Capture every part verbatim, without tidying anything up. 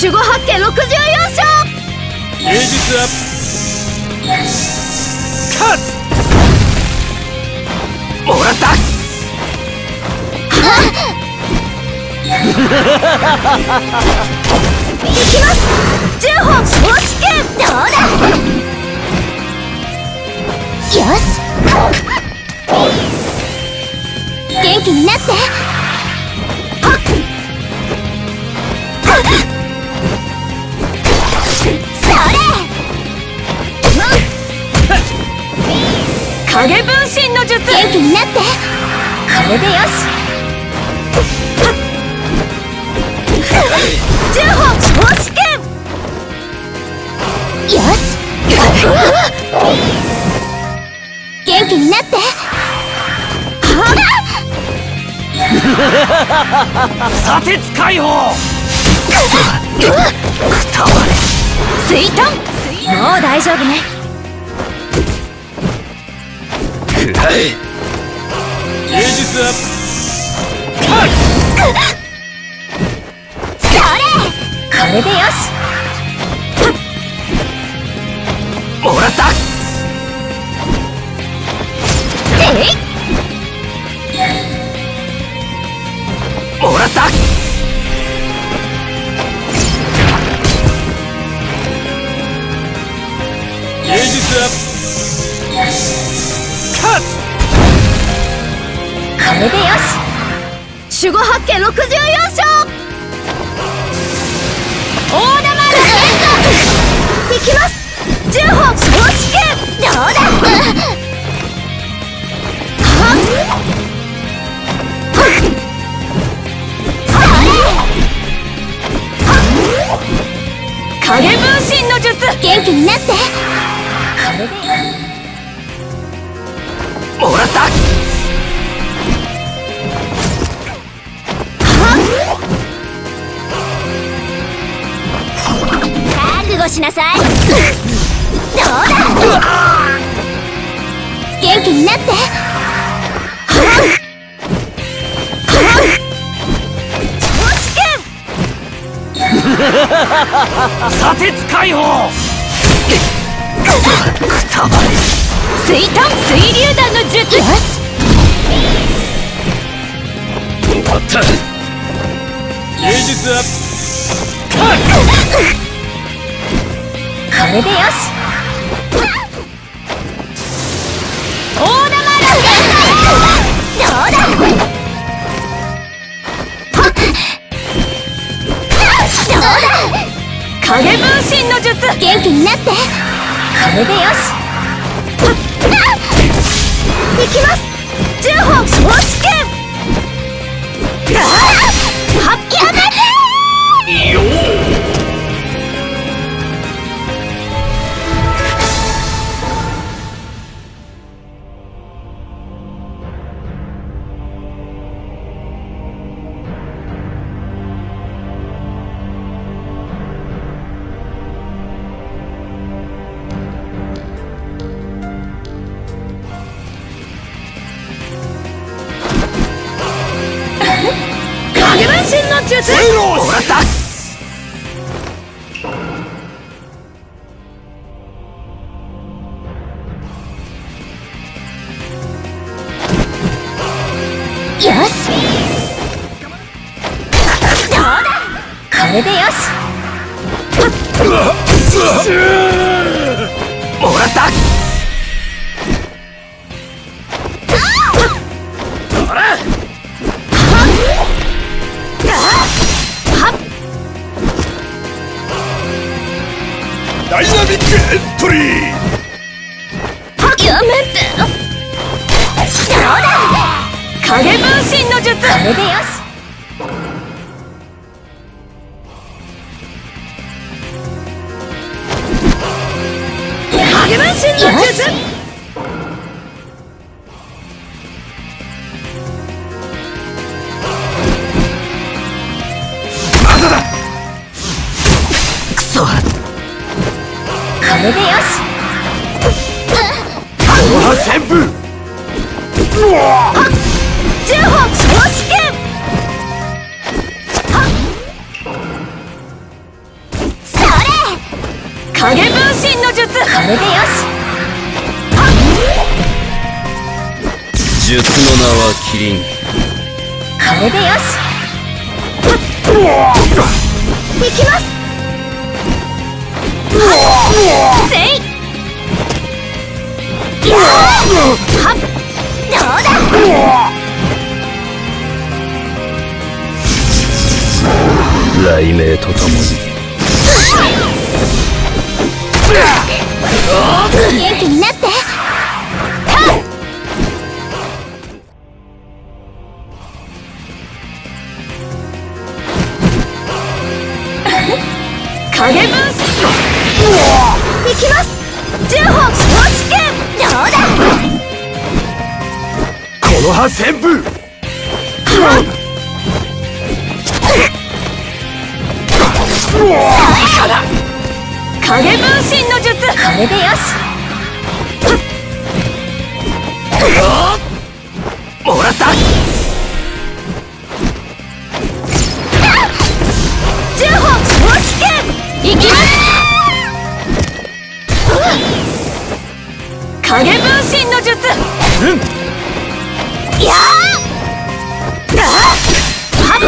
守護八景ろくじゅうよん章。 芸術アップ。カツ。もらった。行きます。じゅうほん押し剣。どうだ。よし。元気になって。 影分身の術。元気になって。これでよし。じゅうほん押し剣。よし。元気になって。砂鉄解放。くたばれ。水遁。もう大丈夫ね。 芸術アップ。 これでよし。守護八景ろくじゅうよん章。大玉ラケット。いきます。じゅうほん押し剣。どうだ。はっ。それ。影分身の術。元気になって。これで。もらった。 しなさい。どうだ。元気になって。砂鉄解放。くたばれ。水遁水流弾の術。よし。芸術アップ。 これでよし。大玉ラケット。どうだ。どうだ。影分身の術。元気になって。これでよし。いきます。じゅうほん押し剣。やめて。よー。れでよし。術の名はキリン。これでよし。いきます。せい。どうだ。雷鳴とともに元気になって。影分身いきます。じゅうほん押し剣。どうだ。この葉旋風爽やかだ。影分身の術。これでよし。もらった。じゅうほんお試験。いきます。影分身の術。うん。やああっ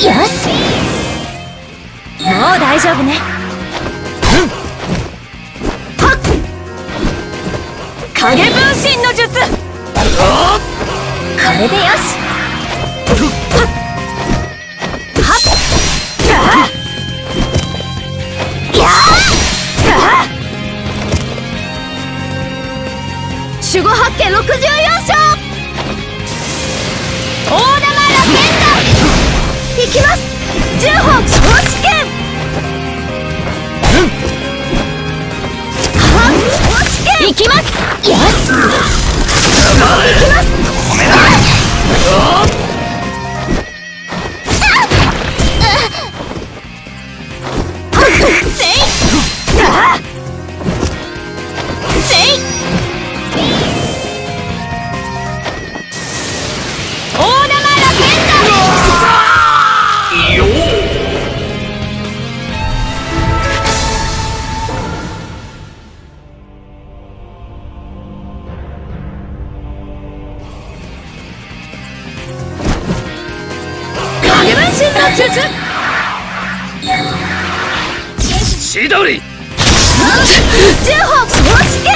よし、もう大丈夫ね。うん、はっ。影分身の術。これでよし。はっ。やあ。守護八卦六十四章。大玉ロケット。いきます。じゅうほん押し剣。うん。はっ、押し剣。いきます。よし。いきます。ごめんなさい。せい。せい。大玉ロケット。千鳥じゅうほん押し剣。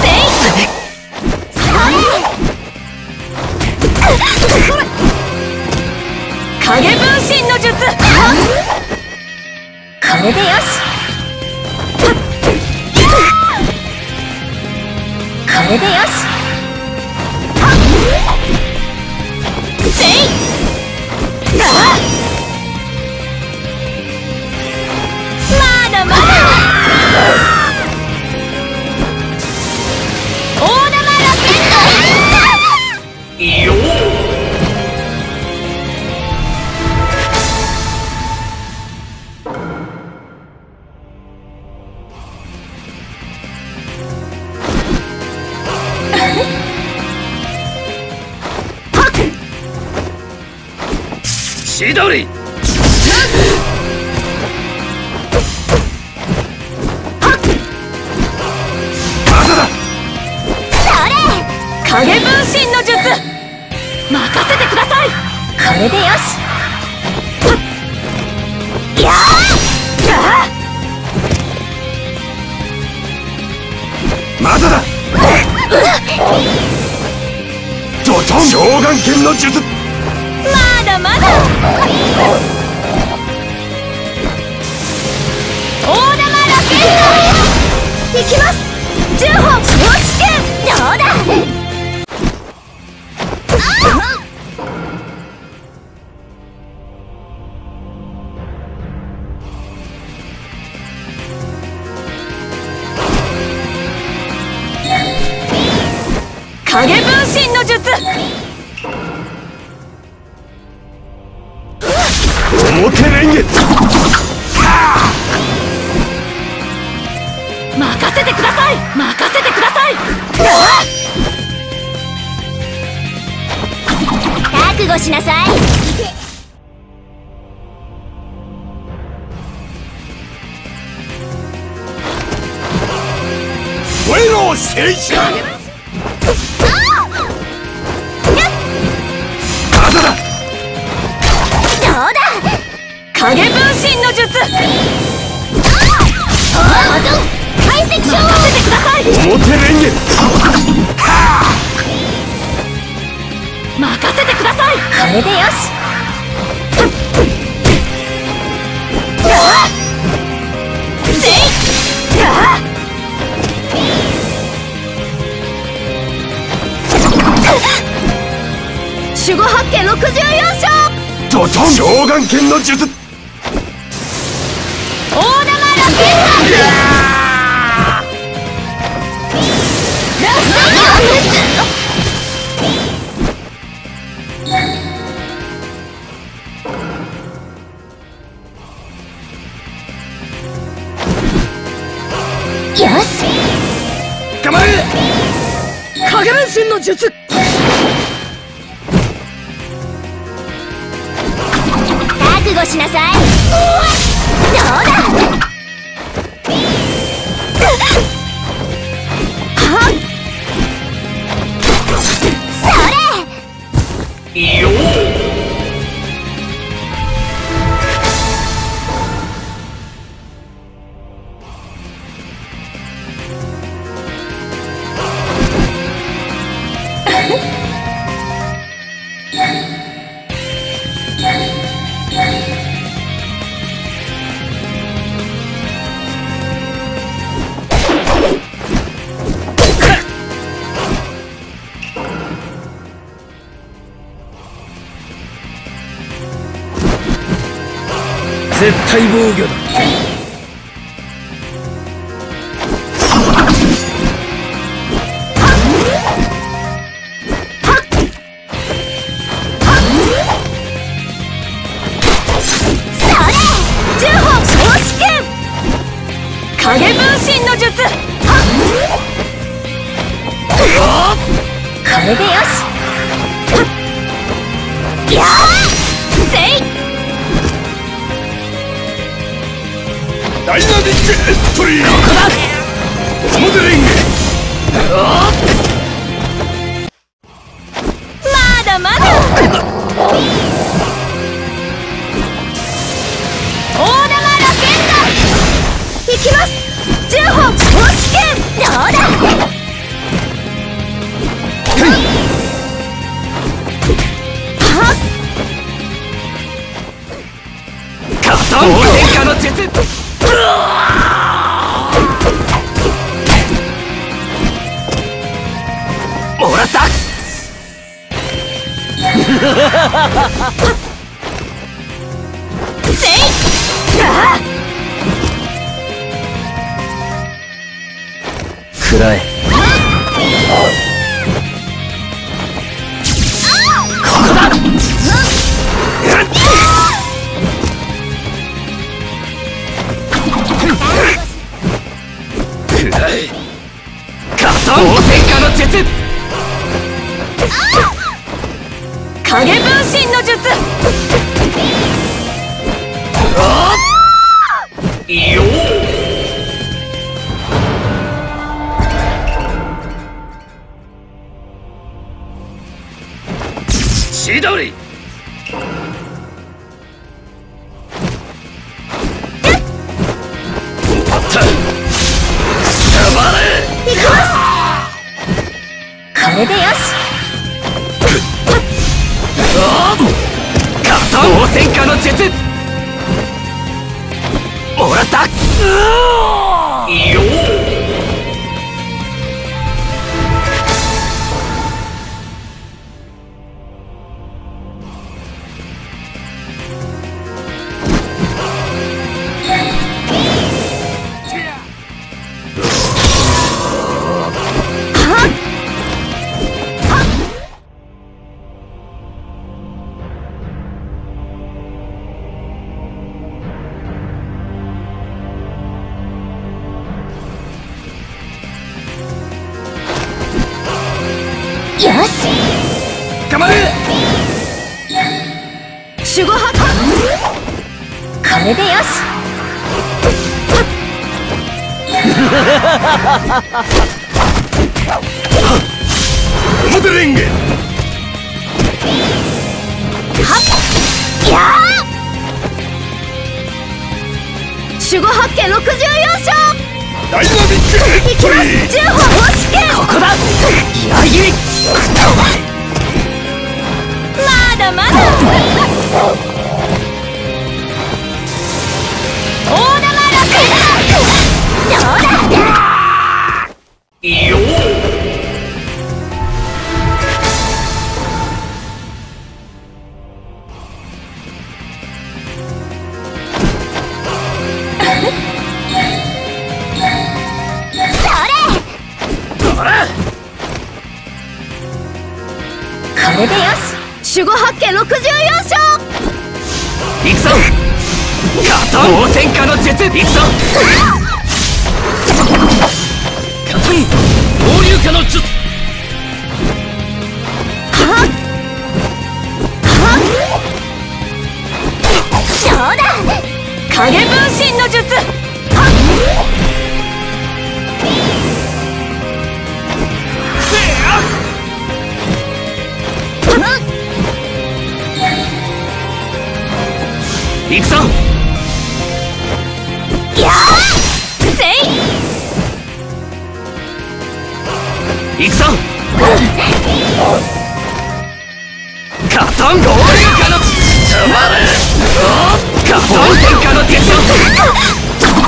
せい。さあ。影分身の術。これでよし。これでよし。千鳥。影分身の術。任せてください。これでよし。やあ。まだだ。ジョジョン召喚剣の術。まだまだ。大玉ロケット。いきます。じゅうほん押し剣。どうだ。影分身の術。表レンゲ。任せてください。任せてください。覚悟しなさい。 任せてください。これでよし。 守護八拳ろくじゅうよん章召喚剣の術大玉ラケットよし構え影分身の術 覚悟しなさい。どうだ。それ。よ。絶対防御だ。影分身の術。これでよし。やあ、せい。 ダイナミックエントリー。ここだ。表レンゲ。まだまだ。大玉ラケンダ。いきます。十本公式剣。どうだ。カトン変化の術。 せい。 影分身の術。よしどり。あった。止まれ。いきます。これでよし。守護箱これでよし表レンゲ守護発見ろくじゅうよんしょうダイナミックヘッドリーじゅうほん押し切るここだいやゆいまだまだ大玉ロックどうだいよ守護発見ろくじゅうよんしょう行くぞガトン応戦家の術行くぞガトン合流家の術はっはっそうだ影分身の術はっ行くぞやーせい行くぞガトンゴール家のつまれガトン戦家の鉄を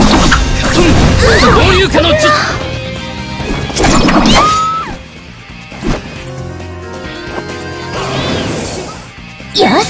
ガトンそういう家の術よし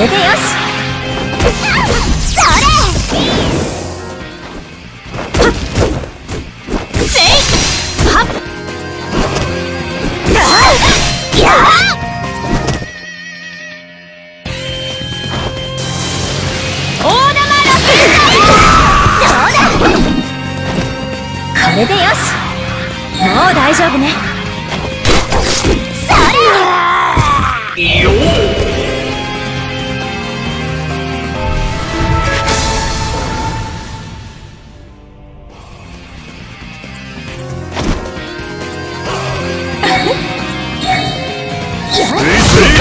れでよし。それ。せい。はっ。ああ。やあ。大玉ロック。どうだ。これでよし。もう大丈夫ね。それ。よっ。 水遁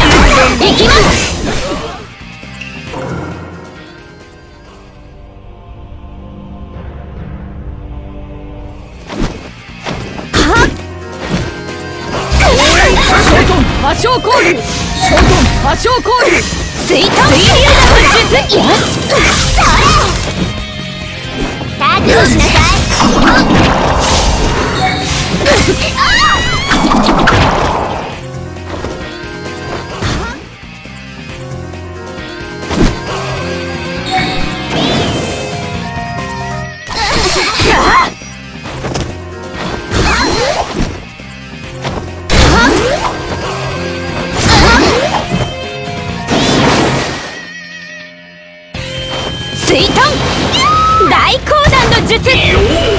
大講談の術。